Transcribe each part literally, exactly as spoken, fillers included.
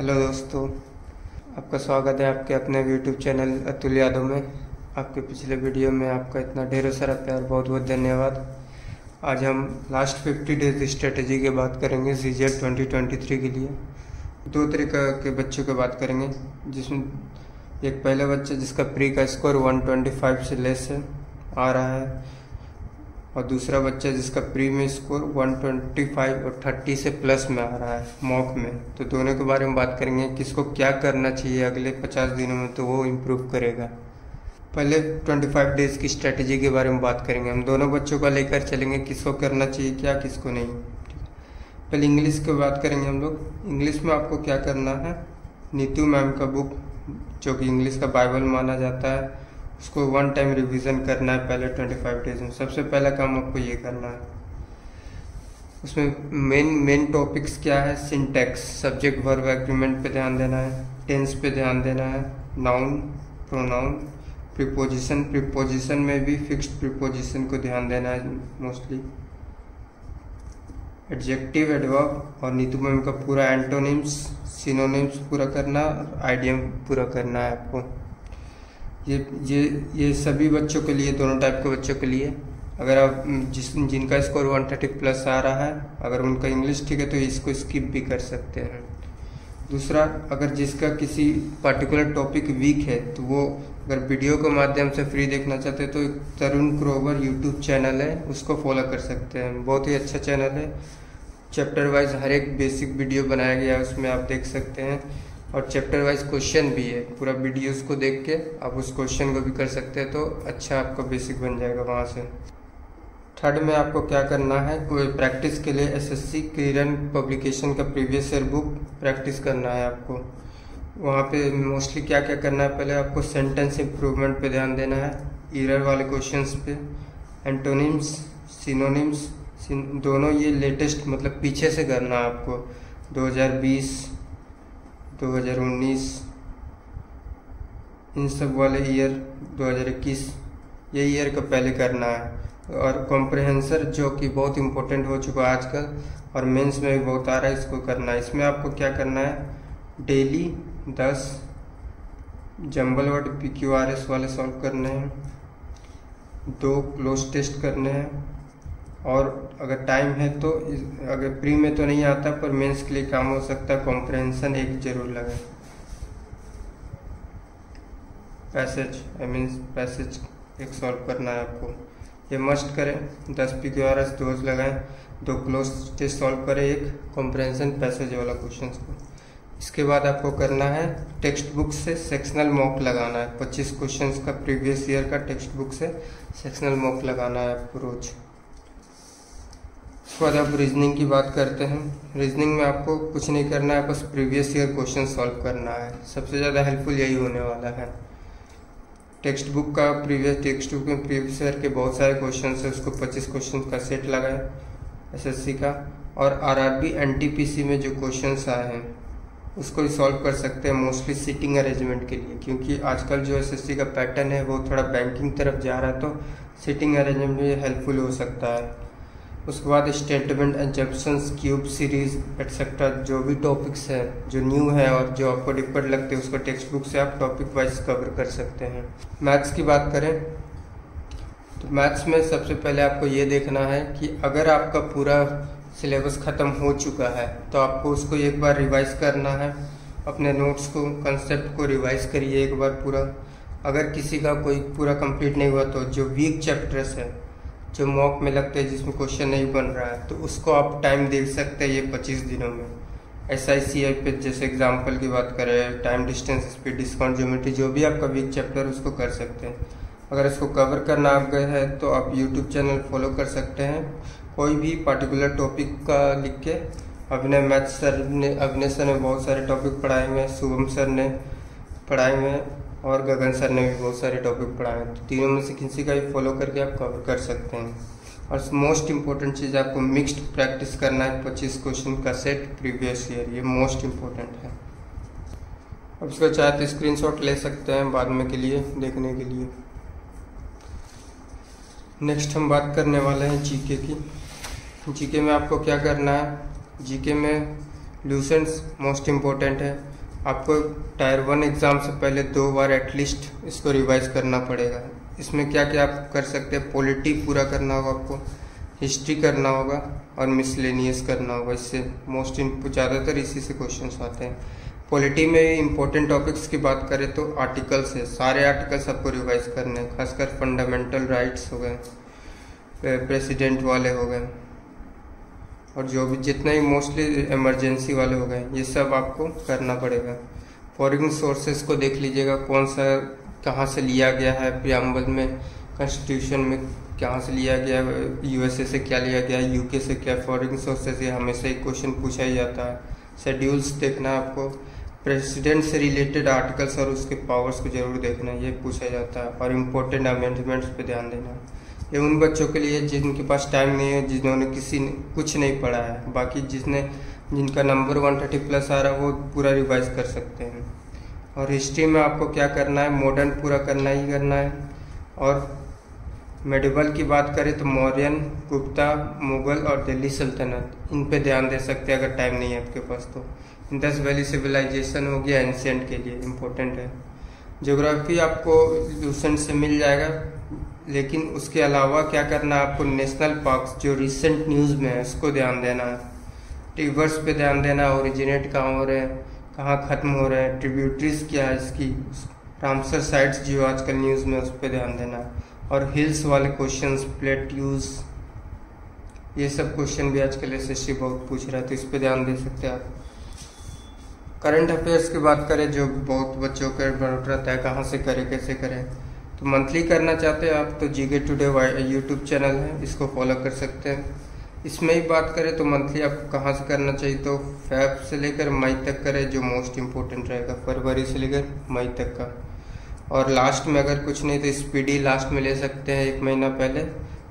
Hello दोस्तों, आपका स्वागत है आपके अपने यूट्यूब चैनल अतुल यादव में। आपके पिछले वीडियो में आपका इतना ढेरों सारा प्यार, बहुत बहुत धन्यवाद। आज हम लास्ट फिफ्टी डेज स्ट्रेटजी की बात करेंगे सीजीएल ट्वेंटी ट्वेंटी थ्री के लिए। दो तरीक़ा के बच्चों की बात करेंगे, जिसमें एक पहला बच्चा जिसका प्री का स्कोर एक सौ पच्चीस से लेस है आ रहा है, और दूसरा बच्चा जिसका प्री में स्कोर एक सौ पच्चीस और तीस से प्लस में आ रहा है मॉक में। तो दोनों के बारे में बात करेंगे, किसको क्या करना चाहिए अगले पचास दिनों में, तो वो इम्प्रूव करेगा। पहले पच्चीस डेज़ की स्ट्रेटजी के बारे में बात करेंगे, हम दोनों बच्चों का लेकर चलेंगे, किसको करना चाहिए क्या, किसको नहीं। पहले इंग्लिश की बात करेंगे हम लोग। इंग्लिश में आपको क्या करना है, नीतू मैम का बुक जो कि इंग्लिश का बाइबल माना जाता है, उसको वन टाइम रिवीजन करना है पहले पच्चीस डेज में। सबसे पहला काम आपको ये करना है। उसमें मेन मेन टॉपिक्स क्या है, सिंटैक्स, सब्जेक्ट वर्ब एग्रीमेंट पे ध्यान देना है, टेंस पे ध्यान देना है, नाउन प्रोनाउन, प्रीपोजिशन, प्रीपोजिशन में भी फिक्स्ड प्रीपोजिशन को ध्यान देना है मोस्टली, एडजेक्टिव एडवर्ब, और नीतू मैम का पूरा एंटोनिम्स सिनोनिम्स पूरा करना, आइडियम पूरा करना है आपको। ये ये ये सभी बच्चों के लिए, दोनों टाइप के बच्चों के लिए। अगर आप जिस जिनका स्कोर एक सौ तीस प्लस आ रहा है, अगर उनका इंग्लिश ठीक है तो इसको स्किप भी कर सकते हैं। दूसरा, अगर जिसका किसी पर्टिकुलर टॉपिक वीक है तो वो अगर वीडियो के माध्यम से फ्री देखना चाहते हैं तो एक तरुण क्रोवर यूट्यूब चैनल है, उसको फॉलो कर सकते हैं, बहुत ही अच्छा चैनल है। चैप्टर वाइज हर एक बेसिक वीडियो बनाया गया है, उसमें आप देख सकते हैं, और चैप्टर वाइज क्वेश्चन भी है। पूरा वीडियोस को देख के आप उस क्वेश्चन को भी कर सकते हैं, तो अच्छा आपका बेसिक बन जाएगा वहाँ से। थर्ड में आपको क्या करना है, कोई प्रैक्टिस के लिए एसएससी किरण पब्लिकेशन का प्रीवियस ईयर बुक प्रैक्टिस करना है आपको। वहाँ पे मोस्टली क्या क्या करना है, पहले आपको सेंटेंस इम्प्रूवमेंट पे ध्यान देना है, एरर वाले क्वेश्चंस पे, एंटोनिम्स सिनोनिम्स दोनों, ये लेटेस्ट मतलब पीछे से करना है आपको, दो हज़ार बीस दो हज़ार उन्नीस इन सब वाले ईयर, दो हज़ार इक्कीस ये ईयर का पहले करना है। और कॉम्प्रहेंसर जो कि बहुत इम्पोर्टेंट हो चुका है आजकल, और मेंस में भी बहुत आ रहा है, इसको करना है। इसमें आपको क्या करना है, डेली दस jumble word P Q R S वाले सॉल्व करने हैं, दो क्लोज टेस्ट करने हैं, और अगर टाइम है तो अगर प्री में तो नहीं आता पर मेंस के लिए काम हो सकता है, कॉम्प्रहेंशन एक जरूर लगे, पैसेज आई मीन पैसेज एक सॉल्व करना है आपको, ये मस्ट करें। दस पी क्यू आर एस रोज लगाएं, दो क्लोज टेस्ट सॉल्व करें, एक कॉम्प्रहेंशन पैसेज वाला क्वेश्चन को। इसके बाद आपको करना है टेक्स्ट बुक से सेक्शनल मॉक लगाना है, पच्चीस क्वेश्चन का प्रीवियस ईयर का टेक्स्ट बुक से सेक्शनल मॉक लगाना है आपको रोज। उसके बाद आप रीजनिंग की बात करते हैं। रीजनिंग में आपको कुछ नहीं करना है, बस प्रीवियस ईयर क्वेश्चन सॉल्व करना है, सबसे ज़्यादा हेल्पफुल यही होने वाला है। टेक्स्ट बुक का प्रीवियस टेक्स्ट बुक में प्रीवियस ईयर के बहुत सारे क्वेश्चन है, उसको पच्चीस क्वेश्चन का सेट लगाएं एसएससी का, और आरआरबी एनटीपीसी में जो क्वेश्चंस आए हैं उसको भी सॉल्व कर सकते हैं, मोस्टली सीटिंग अरेंजमेंट के लिए, क्योंकि आजकल जो एसएससी का पैटर्न है वो थोड़ा बैंकिंग तरफ जा रहा है, तो सीटिंग अरेंजमेंट में हेल्पफुल हो सकता है। उसके बाद statement, assumptions, cube series etcetera, जो भी टॉपिक्स है जो न्यू है और जो आपको डिफिकल्ट लगते हैं, उसको टेक्स्ट बुक से आप टॉपिक वाइज कवर कर सकते हैं। मैथ्स की बात करें तो मैथ्स में सबसे पहले आपको ये देखना है कि अगर आपका पूरा सिलेबस ख़त्म हो चुका है तो आपको उसको एक बार रिवाइज़ करना है, अपने नोट्स को कंसेप्ट को रिवाइज़ करिए एक बार पूरा। अगर किसी का कोई पूरा कंप्लीट नहीं हुआ तो जो वीक चैप्टर्स है जो मॉक में लगते हैं जिसमें क्वेश्चन नहीं बन रहा है, तो उसको आप टाइम दे सकते हैं ये पच्चीस दिनों में। एस आई सी आई पे जैसे एग्जांपल की बात करें, time distance speed discount geometry, जो भी आपका वीक चैप्टर उसको कर सकते हैं। अगर इसको कवर करना आप गए हैं तो आप यूट्यूब चैनल फॉलो कर सकते हैं, कोई भी पर्टिकुलर टॉपिक का लिख के, अभिनय मैथ्स सर ने अभिनय सर ने बहुत सारे टॉपिक पढ़ाए हुए हैं, शुभम सर ने पढ़ाए हुए हैं, और गगन सर ने भी बहुत सारे टॉपिक पढ़ाए हैं, तो तीनों में से किसी का भी फॉलो करके आप कवर कर सकते हैं। और मोस्ट इम्पोर्टेंट चीज़ आपको मिक्स्ड प्रैक्टिस करना है, पच्चीस क्वेश्चन का सेट प्रीवियस ईयर, ये मोस्ट इम्पोर्टेंट है। अब इसका चाहे तो स्क्रीनशॉट ले सकते हैं बाद में के लिए देखने के लिए। नेक्स्ट हम बात करने वाले हैं जीके की। जीके में आपको क्या करना है, जीके में लूसेंस मोस्ट इम्पोर्टेंट है। आपको टायर वन एग्ज़ाम से पहले दो बार एटलीस्ट इसको रिवाइज करना पड़ेगा। इसमें क्या क्या आप कर सकते हैं, पॉलिटी पूरा करना होगा आपको, हिस्ट्री करना होगा और मिसलेनियस करना होगा। इससे मोस्ट ज़्यादातर इसी से क्वेश्चंस आते हैं। पॉलिटी में इम्पोर्टेंट टॉपिक्स की बात करें तो आर्टिकल्स है, सारे आर्टिकल्स आपको रिवाइज करने हैं, खासकर फंडामेंटल राइट्स हो गए, प्रेसिडेंट वाले हो गए और जो भी जितना ही मोस्टली इमरजेंसी वाले हो गए, ये सब आपको करना पड़ेगा। फॉरेन सोर्सेज को देख लीजिएगा, कौन सा कहाँ से लिया गया है, प्रियम्बल में, कॉन्स्टिट्यूशन में कहाँ से लिया गया है, यूएसए से क्या लिया गया है, यूके से क्या, फॉरेन सोर्सेज ये हमेशा ही क्वेश्चन पूछा ही जाता है। शेड्यूल्स देखना है आपको, प्रेसिडेंट से रिलेटेड आर्टिकल्स और उसके पावर्स को जरूर देखना, ये पूछा जाता है और इम्पोर्टेंट अमेंडमेंट्स पर ध्यान देना। ये उन बच्चों के लिए जिनके पास टाइम नहीं है, जिन्होंने किसी ने कुछ नहीं पढ़ा है। बाकी जिसने जिनका नंबर एक सौ तीस प्लस आ रहा है वो पूरा रिवाइज कर सकते हैं। और हिस्ट्री में आपको क्या करना है, मॉडर्न पूरा करना ही करना है। और मेडिवल की बात करें तो मौर्यन, गुप्ता, मुगल और दिल्ली सल्तनत, इन पे ध्यान दे सकते हैं अगर टाइम नहीं है आपके पास तो। इंडस वैली सिविलाइजेशन हो गया एंशिएंट के लिए, इम्पोर्टेंट है। ज्योग्राफी आपको लूसेंट से मिल जाएगा, लेकिन उसके अलावा क्या करना है आपको, नेशनल पार्क्स जो रिसेंट न्यूज़ में है उसको ध्यान देना है। रिवर्स पे ध्यान देना, ओरिजिनेट कहाँ हो रहे हैं, कहाँ ख़त्म हो रहे हैं, ट्रिब्यूटरीज क्या है इसकी, रामसर साइट्स जो आजकल न्यूज़ में, उस पर ध्यान देना। और हिल्स वाले क्वेश्चंस, प्लेट्यूज, ये सब क्वेश्चन भी आजकल एसएससी बहुत पूछ रहा है, तो इस पर ध्यान दे सकते हैं आप। करंट अफेयर्स की बात करें जो बहुत बच्चों का डाउट रहता है कहाँ से करें कैसे करें, तो मंथली करना चाहते हैं आप तो जीके टुडे यूट्यूब चैनल है, इसको फॉलो कर सकते हैं। इसमें ही बात करें तो मंथली आपको कहाँ से करना चाहिए, तो फेब से लेकर मई तक करें जो मोस्ट इम्पोर्टेंट रहेगा, फरवरी से लेकर मई तक का। और लास्ट में अगर कुछ नहीं तो स्पीडी लास्ट में ले सकते हैं एक महीना पहले,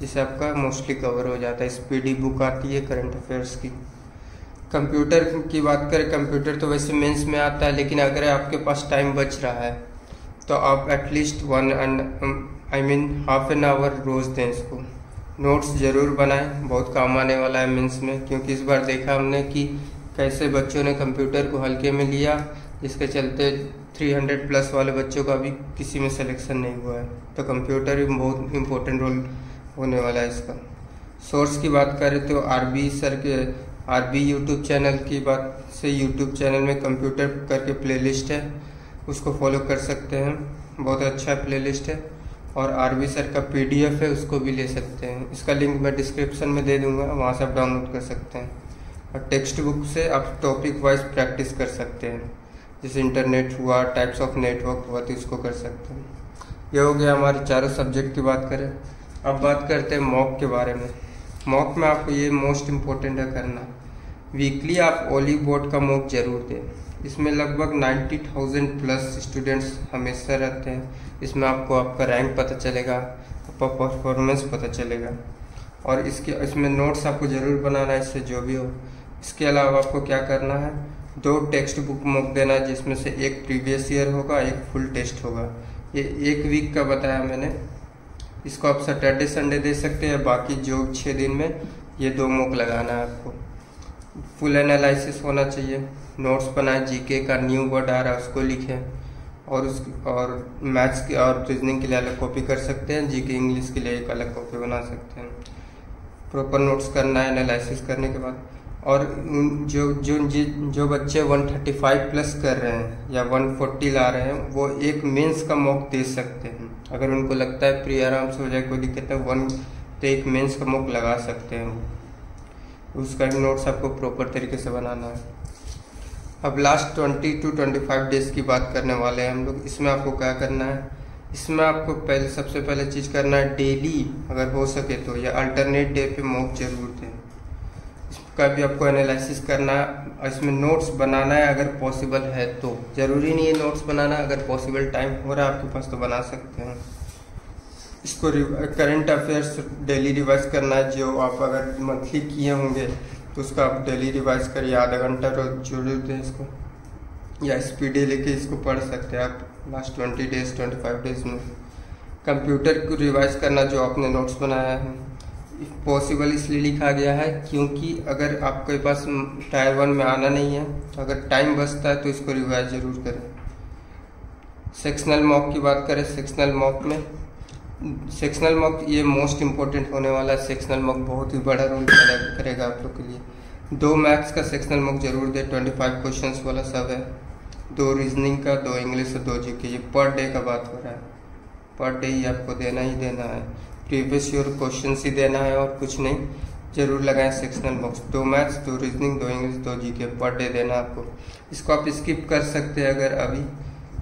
जिससे आपका मोस्टली कवर हो जाता है। स्पीडी बुक आती है करंट अफेयर्स की। कंप्यूटर की बात करें, कंप्यूटर तो वैसे मेन्स में आता है, लेकिन अगर आपके पास टाइम बच रहा है तो आप at least one and I mean half an hour रोज़ दें इसको। नोट्स ज़रूर बनाएं, बहुत काम आने वाला है मेंस में, क्योंकि इस बार देखा हमने कि कैसे बच्चों ने कंप्यूटर को हल्के में लिया, जिसके चलते तीन सौ प्लस वाले बच्चों का भी किसी में सिलेक्शन नहीं हुआ है। तो कंप्यूटर भी बहुत इम्पोर्टेंट रोल होने वाला है इसका। सोर्स की बात करें तो आर बी सर के आर बी यूट्यूब चैनल की बात से यूट्यूब चैनल में कंप्यूटर करके प्ले लिस्ट है, उसको फॉलो कर सकते हैं, बहुत अच्छा प्लेलिस्ट है। और आर बी सर का पीडीएफ है, उसको भी ले सकते हैं, इसका लिंक मैं डिस्क्रिप्शन में दे दूंगा, वहाँ से आप डाउनलोड कर सकते हैं। और टेक्स्ट बुक से आप टॉपिक वाइज प्रैक्टिस कर सकते हैं, जैसे इंटरनेट हुआ, टाइप्स ऑफ नेटवर्क हुआ, तो इसको कर सकते हैं। यह हो गया हमारे चारों सब्जेक्ट की बात करें। अब बात करते हैं मॉक के बारे में। मॉक में आपको ये मोस्ट इम्पोर्टेंट है करना, वीकली आप ओली बोर्ड का मॉक जरूर दें। इसमें लगभग नब्बे हज़ार प्लस स्टूडेंट्स हमेशा रहते हैं। इसमें आपको आपका रैंक पता चलेगा, आपका परफॉर्मेंस पता चलेगा। और इसके इसमें नोट्स आपको ज़रूर बनाना है, इससे जो भी हो। इसके अलावा आपको क्या करना है, दो टेक्स्ट बुक मॉक देना है, जिसमें से एक प्रीवियस ईयर होगा, एक फुल टेस्ट होगा। ये एक वीक का बताया मैंने, इसको आप सैटरडे संडे दे सकते हैं, बाकी जो छः दिन में ये दो मॉक लगाना है आपको। फुल एनालिसिस होना चाहिए, नोट्स बनाए, जीके का न्यू वर्ड आ रहा है उसको लिखें, और उस और मैथ्स के और रीजनिंग के लिए अलग कॉपी कर सकते हैं, जीके इंग्लिश के लिए एक अलग कॉपी बना सकते हैं। प्रॉपर नोट्स करना है एनालिसिस करने के बाद। और जो जो जो बच्चे एक सौ पैंतीस प्लस कर रहे हैं या एक सौ चालीस ला रहे हैं, वो एक मेंस का मॉक दे सकते हैं। अगर उनको लगता है प्री आराम से हो जाए, कोई दिक्कत है, वन तो एक मेंस का मॉक लगा सकते हैं वो। उसका भी नोट्स आपको प्रॉपर तरीके से बनाना है। अब लास्ट बीस टू पच्चीस डेज की बात करने वाले हैं हम लोग। इसमें आपको क्या करना है, इसमें आपको पहले सबसे पहले चीज़ करना है डेली अगर हो सके तो, या अल्टरनेट डे पे मॉक जरूर दें। इसका भी आपको एनालिसिस करना है, इसमें नोट्स बनाना है अगर पॉसिबल है तो। ज़रूरी नहीं है नोट्स बनाना, अगर पॉसिबल टाइम हो रहा है आपके पास तो बना सकते हैं। इसको करंट अफेयर्स डेली रिवाइज करना है, जो आप अगर मंथली किए होंगे तो उसका आप डेली रिवाइज करिए, आधा घंटा रोज जरूर दें इसको, या स्पीडी लेके इसको पढ़ सकते हैं आप last twenty days twenty five days में। कंप्यूटर को रिवाइज करना जो आपने नोट्स बनाया है, पॉसिबल इसलिए लिखा गया है क्योंकि अगर आपके पास टायर वन में आना नहीं है तो अगर टाइम बचता है तो इसको रिवाइज जरूर करें। सेक्शनल मॉक की बात करें, सेक्शनल मॉक में सेक्शनल मॉक ये मोस्ट इम्पोर्टेंट होने वाला है। सेक्शनल मॉक बहुत ही बड़ा रोल करेगा आप लोग के लिए। दो मैथ्स का सेक्शनल मॉक जरूर दे, ट्वेंटी फाइव क्वेश्चन वाला सब है, दो रीजनिंग का, दो इंग्लिश और दो जी के। ये पर डे का बात हो रहा है, पर डे ही आपको देना ही देना है, प्रीवियस ईयर क्वेश्चन ही देना है और कुछ नहीं। जरूर लगाएं सेक्शनल मॉक्स, दो मैथ्स, दो रीजनिंग, दो इंग्लिश, दो जी के पर डे देना आपको। इसको आप स्किप कर सकते हैं अगर अभी,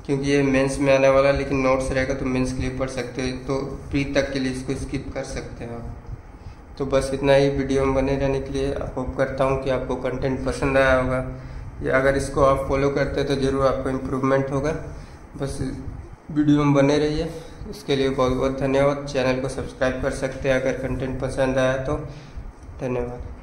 क्योंकि ये मेंस में आने वाला, लेकिन नोट्स रहेगा तो मेंस के लिए पढ़ सकते हो, तो प्री तक के लिए इसको स्किप कर सकते हैं आप। तो बस इतना ही, वीडियो में बने रहने के लिए। होप करता हूँ कि आपको कंटेंट पसंद आया होगा, या अगर इसको आप फॉलो करते हैं तो ज़रूर आपको इम्प्रूवमेंट होगा। बस वीडियो में बने रहिए, इसके लिए बहुत बहुत धन्यवाद। चैनल को सब्सक्राइब कर सकते हैं अगर कंटेंट पसंद आया तो। धन्यवाद।